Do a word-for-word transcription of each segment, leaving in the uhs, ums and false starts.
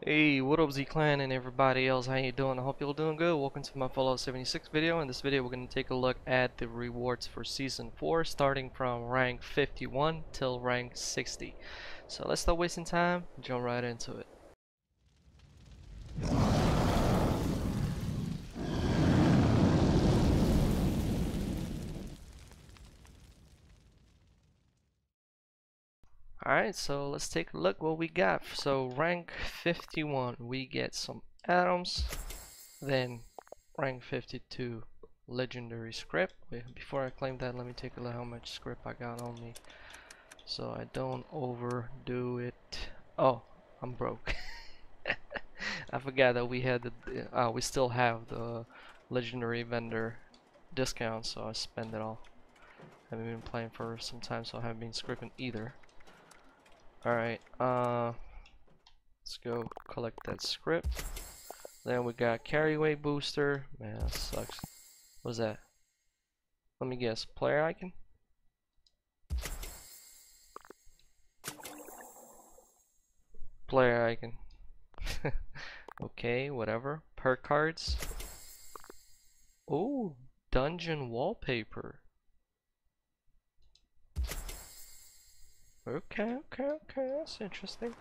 Hey, what up Z Clan and everybody else, how you doing? I hope you're all doing good. Welcome to my Fallout seventy-six video. In this video we're going to take a look at the rewards for Season four, starting from rank fifty-one till rank sixty. So let's stop wasting time, jump right into it. Alright, so let's take a look what we got. So rank fifty-one, we get some atoms. Then rank fifty-two, legendary script. Wait, before I claim that, let me take a look how much script I got on me, so I don't overdo it. Oh, I'm broke. I forgot that we had the. Uh, we still have the legendary vendor discount, so I spend it all. I haven't been playing for some time, so I haven't been scripting either. Alright, uh, let's go collect that script. Then we got carry weight booster. Man, that sucks. What's that? Let me guess. Player icon? Player icon. Okay, whatever. Perk cards. Oh, dungeon wallpaper. Okay, okay, okay, that's interesting.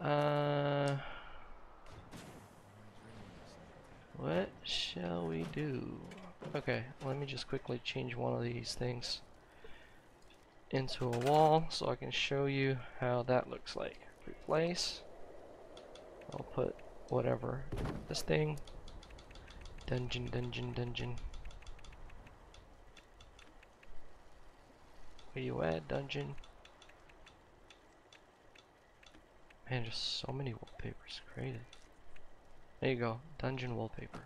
Uh, what shall we do? Okay, let me just quickly change one of these things into a wall so I can show you how that looks like. Replace. I'll put whatever. This thing. Dungeon, dungeon, dungeon. Where you at, dungeon? Man, just so many wallpapers created. There you go, dungeon wallpaper.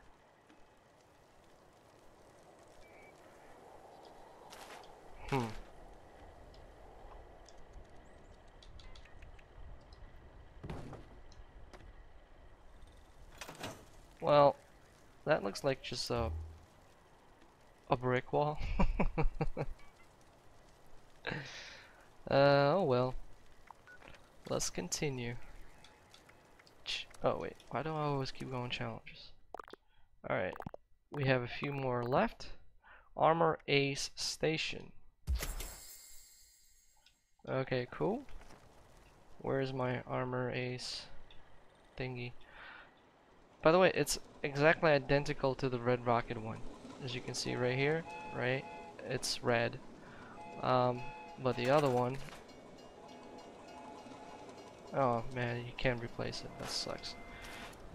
Hmm. Well, that looks like just a a brick wall. Uh, oh well. Let's continue. Ch oh wait, why do I always keep going challenges? Alright, we have a few more left. Armor Ace Station. Okay, cool. Where's my Armor Ace thingy? By the way, it's exactly identical to the Red Rocket one. As you can see right here, right? It's red. Um, but the other one, oh man, you can't replace it, that sucks.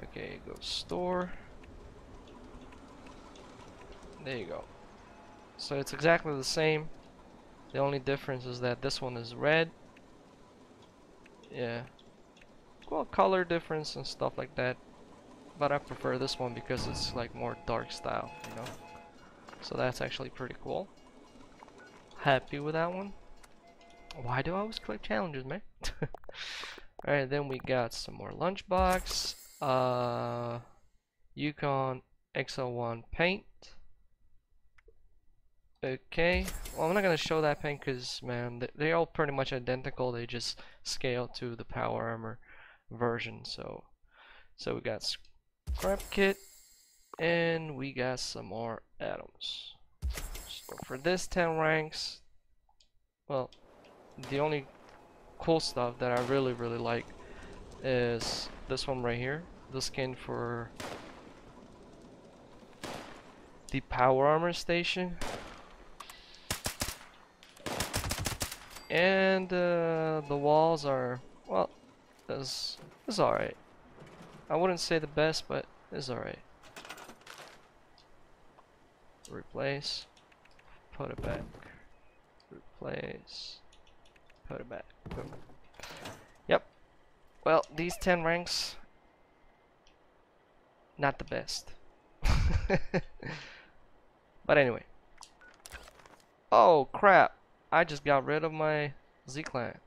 Okay, go store. There you go. So it's exactly the same. The only difference is that this one is red. Yeah. Well, color difference and stuff like that. But I prefer this one because it's like more dark style, you know. So that's actually pretty cool. Happy with that one. Why do I always click challenges, man? Alright, then we got some more lunchbox. Uh, Yukon X L one paint. Okay. Well, I'm not gonna show that paint because, man, they, they're all pretty much identical. They just scale to the power armor version. So, so we got scrap kit, and we got some more atoms. So for this ten ranks, well, the only cool stuff that I really really like is this one right here, the skin for the power armor station, and uh, the walls are, well, it's, it's alright. I wouldn't say the best, but it's alright. Replace. Put it back. Replace. Put it back. Boom. Yep. Well, these ten ranks, not the best. But anyway. Oh crap! I just got rid of my Z Clan.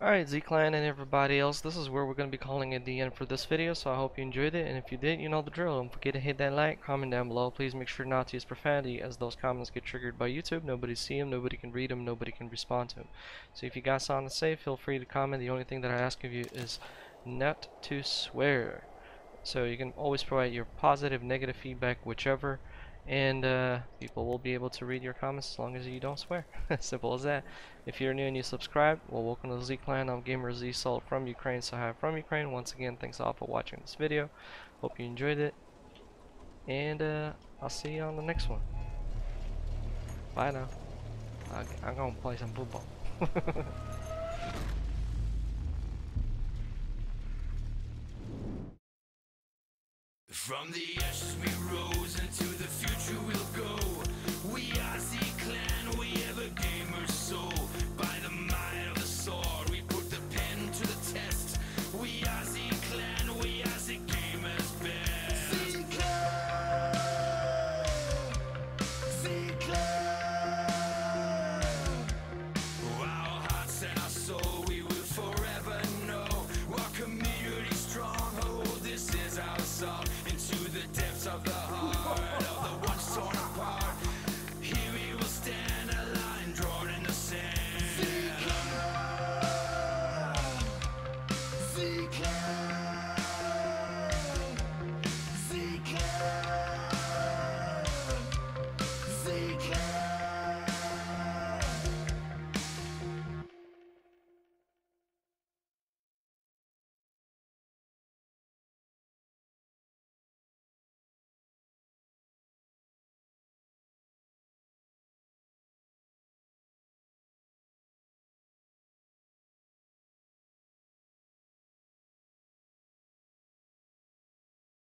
Alright, Z Clan and everybody else, this is where we're going to be calling it the end for this video, so I hope you enjoyed it, and if you did, you know the drill. Don't forget to hit that like, comment down below, please make sure not to use profanity, as those comments get triggered by YouTube, nobody see them, nobody can read them, nobody can respond to them. So if you got something to say, feel free to comment. The only thing that I ask of you is not to swear. So you can always provide your positive, negative feedback, whichever, and uh, people will be able to read your comments as long as you don't swear. Simple as that. If you're new and you subscribe, well, welcome to the Z Clan. I'm Gamer ZSoul from Ukraine, so hi from Ukraine. Once again, thanks all for watching this video. Hope you enjoyed it, and uh, I'll see you on the next one. Bye now. I I'm gonna play some football.